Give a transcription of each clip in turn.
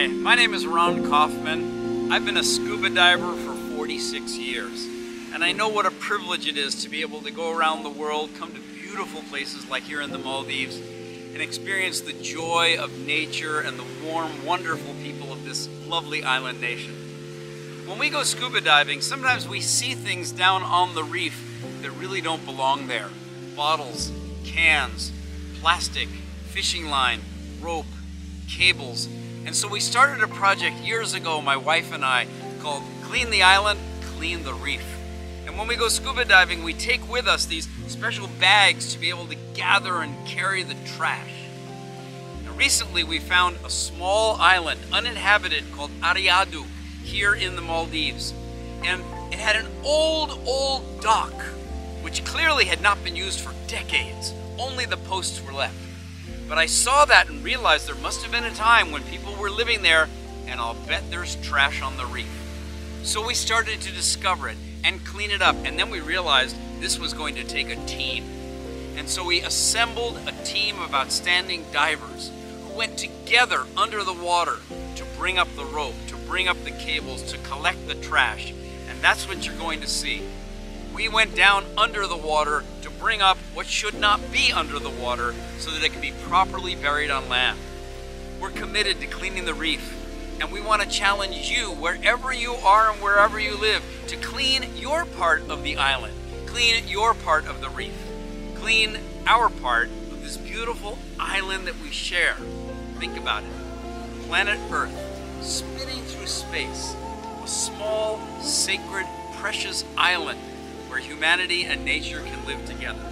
Hi, my name is Ron Kaufman. I've been a scuba diver for 46 years, and I know what a privilege it is to be able to go around the world, come to beautiful places like here in the Maldives, and experience the joy of nature and the warm, wonderful people of this lovely island nation. When we go scuba diving, sometimes we see things down on the reef that really don't belong there. Bottles, cans, plastic, fishing line, rope, cables. And so we started a project years ago, my wife and I, called Clean the Island, Clean the Reef. And when we go scuba diving, we take with us these special bags to be able to gather and carry the trash. Now, recently we found a small island, uninhabited, called Ariadhoo, here in the Maldives. And it had an old dock, which clearly had not been used for decades. Only the posts were left. But I saw that and realized there must have been a time when people were living there, and I'll bet there's trash on the reef. So we started to discover it and clean it up, and then we realized this was going to take a team. And so we assembled a team of outstanding divers who went together under the water to bring up the rope, to bring up the cables, to collect the trash. And that's what you're going to see. We went down under the water to bring up what should not be under the water so that it can be properly buried on land. We're committed to cleaning the reef, and we want to challenge you, wherever you are and wherever you live, to clean your part of the island, clean your part of the reef, clean our part of this beautiful island that we share. Think about it. Planet Earth, spinning through space, a small, sacred, precious island where humanity and nature can live together.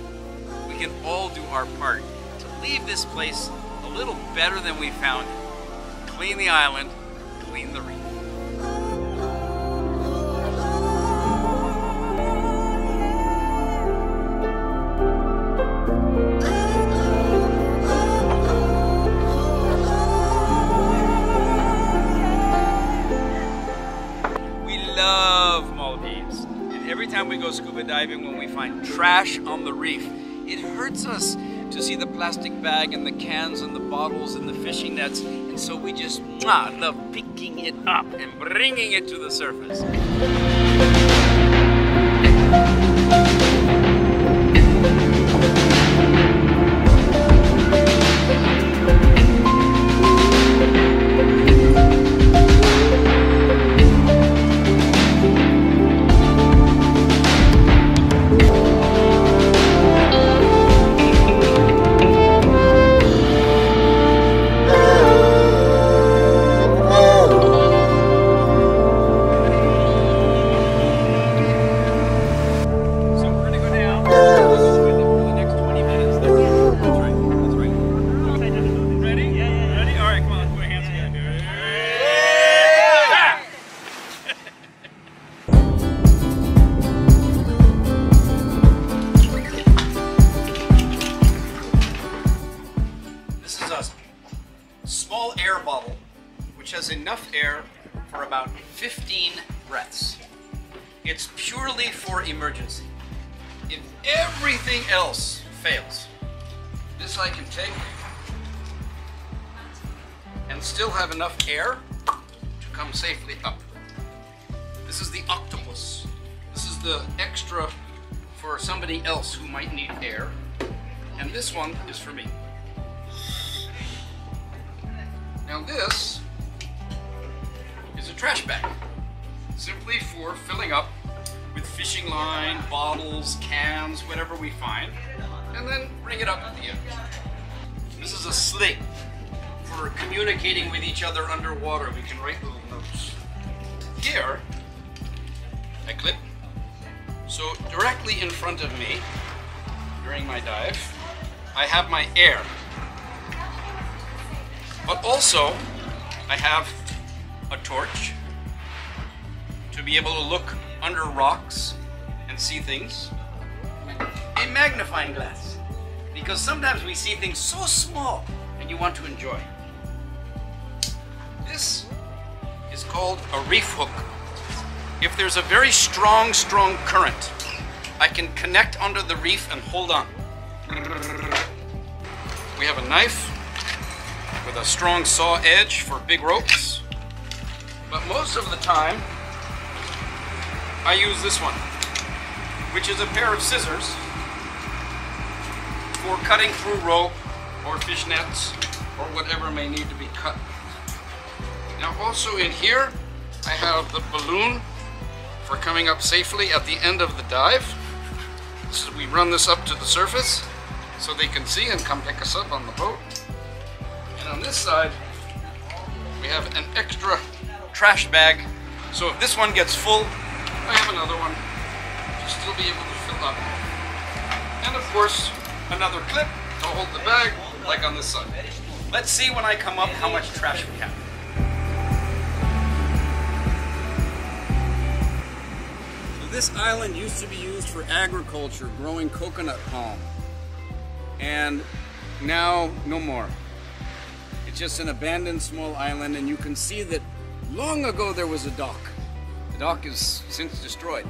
We can all do our part to leave this place a little better than we found it. Clean the island, clean the reef. Every time we go scuba diving, when we find trash on the reef, it hurts us to see the plastic bag and the cans and the bottles and the fishing nets, and so we just love picking it up and bringing it to the surface. Small air bottle, which has enough air for about 15 breaths. It's purely for emergency. If everything else fails, this I can take and still have enough air to come safely up. This is the octopus. This is the extra for somebody else who might need air. And this one is for me. Now this is a trash bag, simply for filling up with fishing line, bottles, cans, whatever we find, and then bring it up at the end. This is a sling for communicating with each other underwater. We can write little notes. Here, I clip. So directly in front of me, during my dive, I have my air. But also, I have a torch to be able to look under rocks and see things. A magnifying glass, because sometimes we see things so small and you want to enjoy. This is called a reef hook. If there's a very strong current, I can connect onto the reef and hold on. We have a knife with a strong saw edge for big ropes. But most of the time, I use this one, which is a pair of scissors for cutting through rope or fish nets or whatever may need to be cut. Now also in here, I have the balloon for coming up safely at the end of the dive. So we run this up to the surface so they can see and come pick us up on the boat. And on this side, we have an extra trash bag. So if this one gets full, I have another one to still be able to fill up. And of course, another clip to hold the bag, like on this side. Let's see when I come up how much trash we have. So this island used to be used for agriculture, growing coconut palm. And now, no more. It's just an abandoned small island, and you can see that long ago there was a dock. The dock is since destroyed.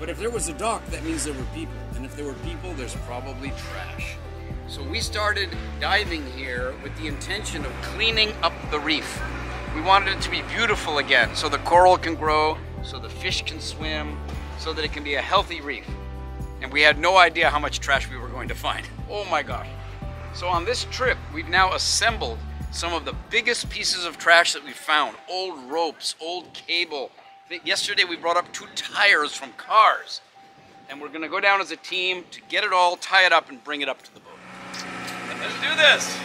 But if there was a dock, that means there were people. And if there were people, there's probably trash. So we started diving here with the intention of cleaning up the reef. We wanted it to be beautiful again, so the coral can grow, so the fish can swim, so that it can be a healthy reef. And we had no idea how much trash we were going to find. Oh my gosh. So on this trip, we've now assembled some of the biggest pieces of trash that we found. Old ropes, old cable. Yesterday we brought up 2 tires from cars. And we're gonna go down as a team to get it all, tie it up, and bring it up to the boat. Let's do this!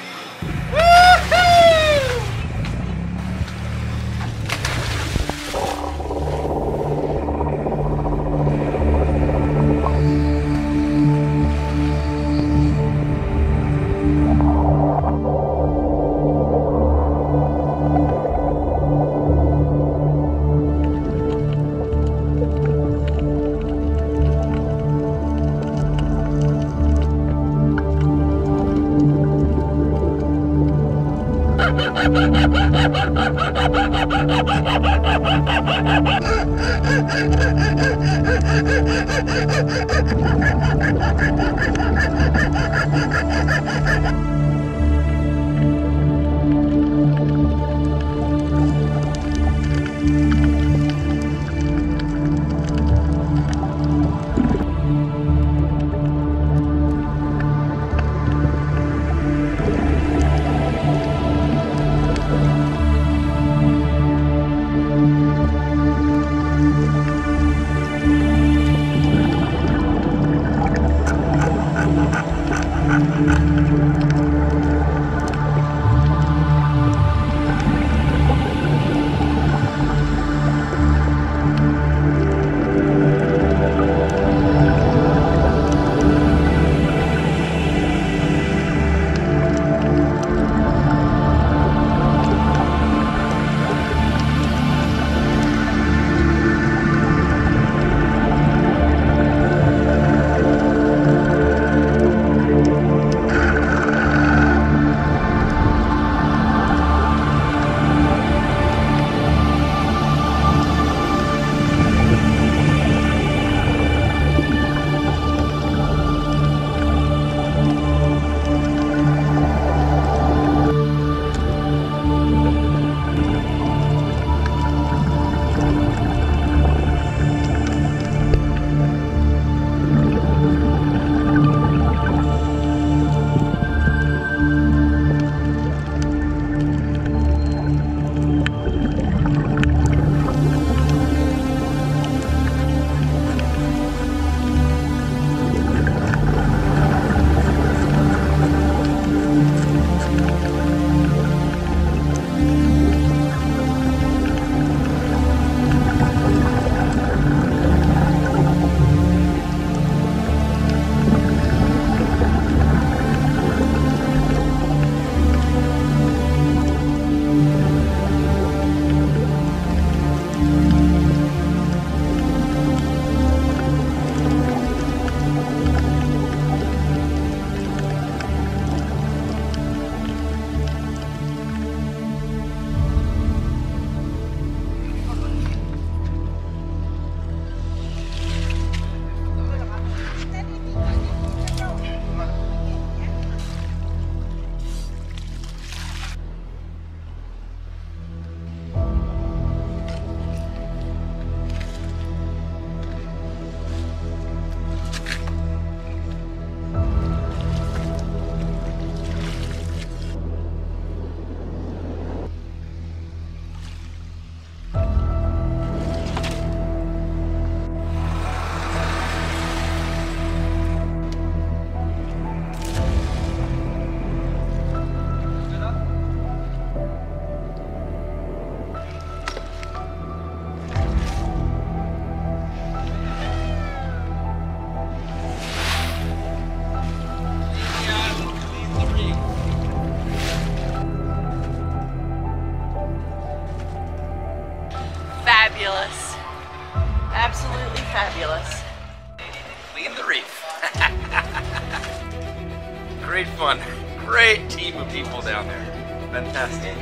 great fun. Great team of people down there. Fantastic.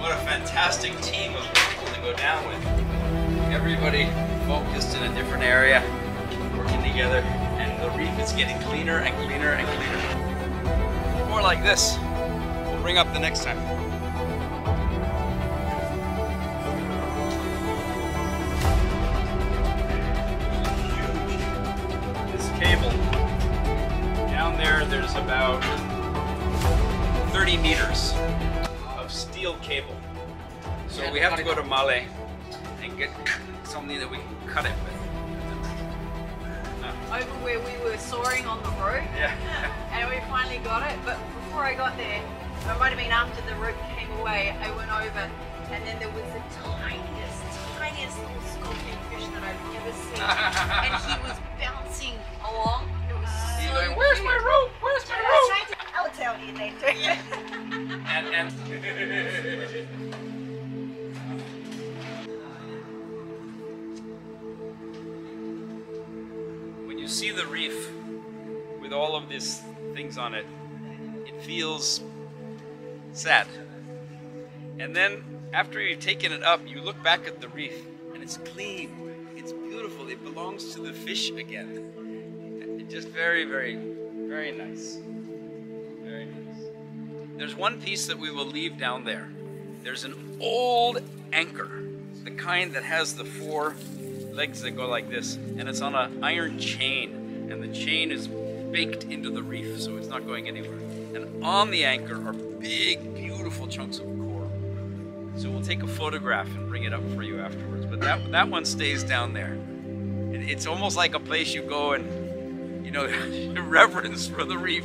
What a fantastic team of people to go down with. Everybody focused in a different area, working together, and the reef is getting cleaner and cleaner and cleaner. More like this. We'll bring up the next time. Down there, there's about 30 meters of steel cable. So we have to go to Male and get something that we can cut it with. Over where we were soaring on the rope, yeah. And we finally got it. But before I got there, it might have been after the rope came away, I went over, and then there was the tiniest little scorpion fish that I've ever seen, and he was bouncing along. It was so like, where's my rope? Where's my rope? I'll tell you later. When you see the reef with all of these things on it, it feels sad. And then after you've taken it up, you look back at the reef and it's clean, it's beautiful, it belongs to the fish again. It's just very, very, very nice. Very nice. There's one piece that we will leave down there. There's an old anchor, the kind that has the four legs that go like this, and it's on an iron chain, and the chain is baked into the reef, so it's not going anywhere. And on the anchor are big, beautiful chunks of coral. So we'll take a photograph and bring it up for you afterwards. But that one stays down there. It's almost like a place you go and, you know, reverence for the reef.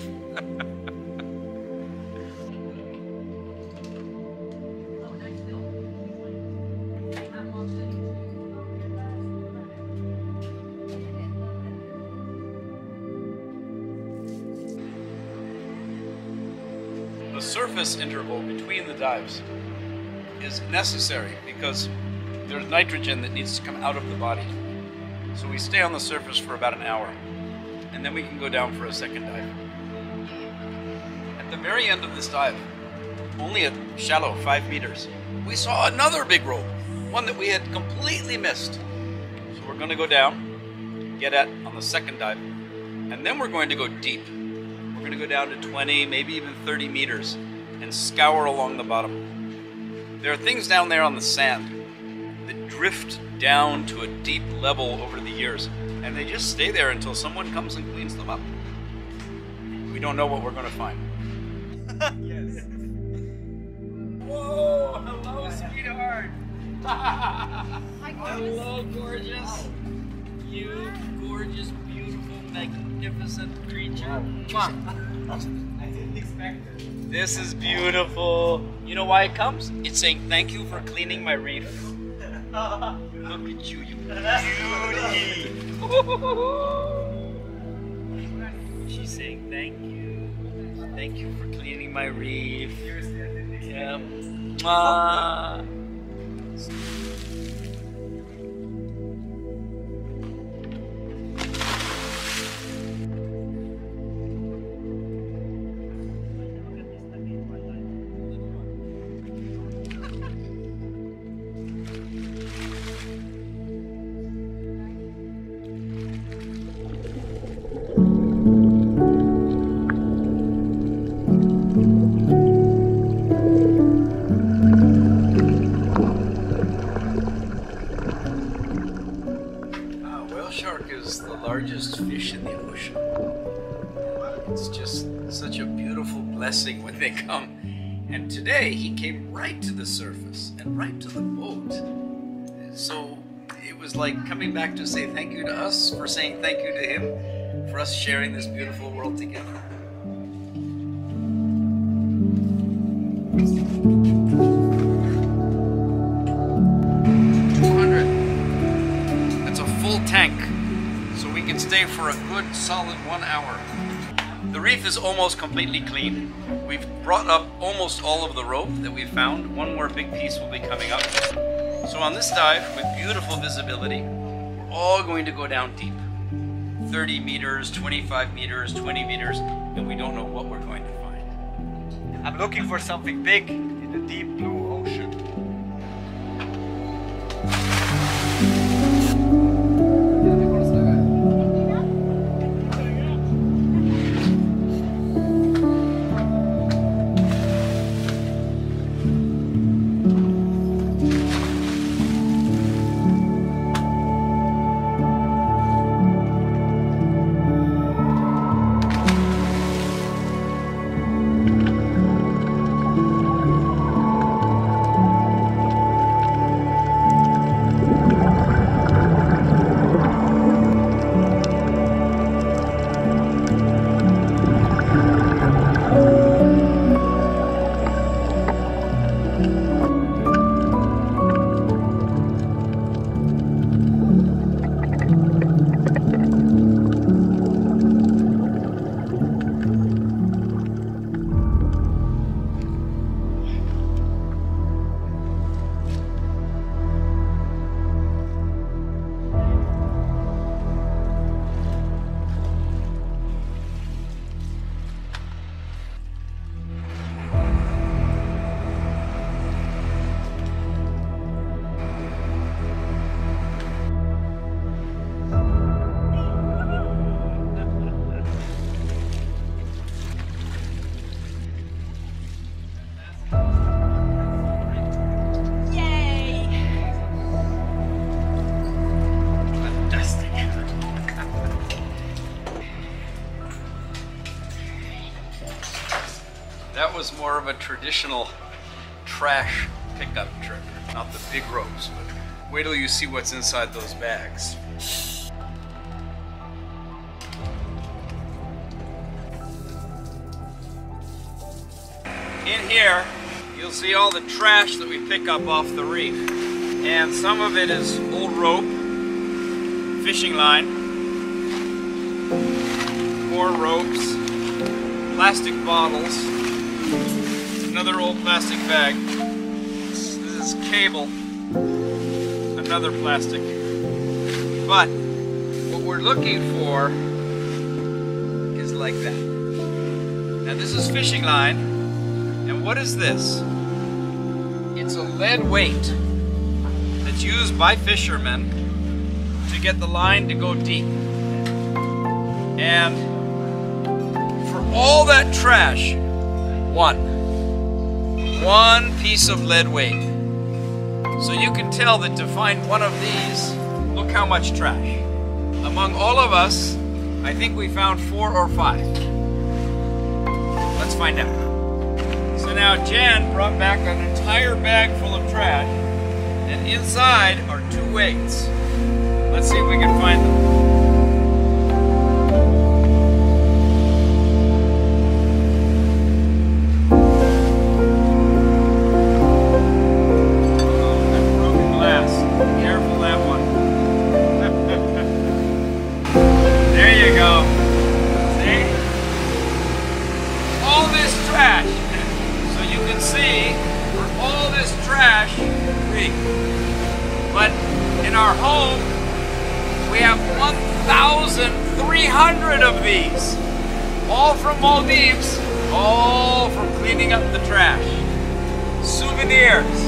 The surface interval between the dives is necessary because there's nitrogen that needs to come out of the body. So we stay on the surface for about an hour, and then we can go down for a second dive. At the very end of this dive, only at shallow 5 meters, we saw another big rope, one that we had completely missed. So we're going to go down, get at on the second dive, and then we're going to go deep. We're going to go down to 20, maybe even 30 meters, and scour along the bottom. There are things down there on the sand that drift down to a deep level over the years, and they just stay there until someone comes and cleans them up. We don't know what we're going to find. Yes. Whoa! Hello, sweetheart! Hello, gorgeous! You gorgeous, beautiful, magnificent creature. Come on. I didn't expect it. This is beautiful. You know why it comes? It's saying thank you for cleaning my reef. Look at you, you beauty. She's saying thank you. Thank you for cleaning my reef. Yeah. Mwah. When they come, and today he came right to the surface and right to the boat, so it was like coming back to say thank you to us for saying thank you to him, for us sharing this beautiful world together. That's a full tank, so we can stay for a good solid 1 hour. The reef is almost completely clean. We've brought up almost all of the rope that we found. One more big piece will be coming up. So on this dive, with beautiful visibility, we're all going to go down deep. 30 meters, 25 meters, 20 meters, and we don't know what we're going to find. I'm looking for something big in the deep blue ocean. That was more of a traditional trash pickup trip, not the big ropes, but wait till you see what's inside those bags. In here, you'll see all the trash that we pick up off the reef. And some of it is old rope, fishing line, more ropes, plastic bottles, another old plastic bag. This is cable. Another plastic. But what we're looking for is like that. Now this is fishing line. And what is this? It's a lead weight that's used by fishermen to get the line to go deep. And for all that trash, one piece of lead weight. So you can tell that to find one of these, look how much trash. Among all of us, I think we found 4 or 5. Let's find out. So now Jen brought back an entire bag full of trash, and inside are 2 weights. Let's see if we can find them. But in our home, we have 1,300 of these, all from Maldives, all from cleaning up the trash. Souvenirs.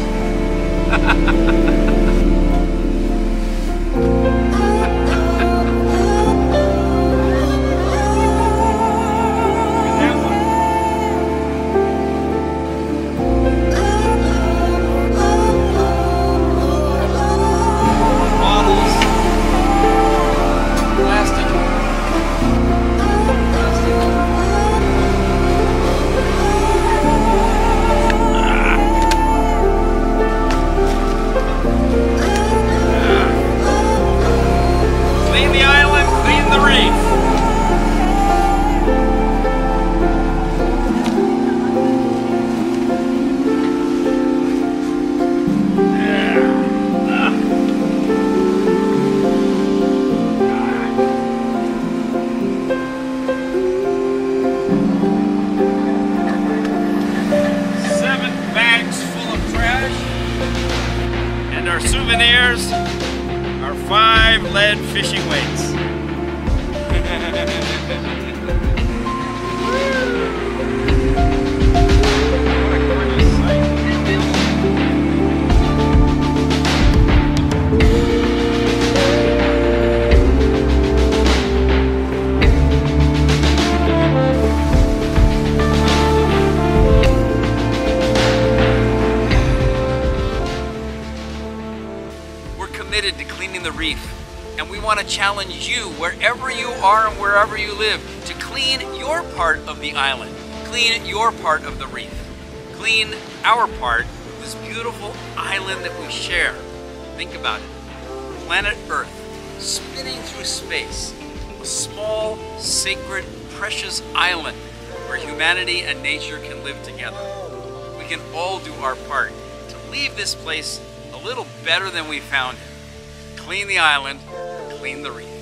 And our souvenirs are 5 lead fishing weights. To cleaning the reef, and we want to challenge you wherever you are and wherever you live to clean your part of the island, clean your part of the reef, clean our part, this beautiful island that we share. Think about it, planet Earth spinning through space, a small, sacred, precious island where humanity and nature can live together. We can all do our part to leave this place a little better than we found it. Clean the island, clean the reef.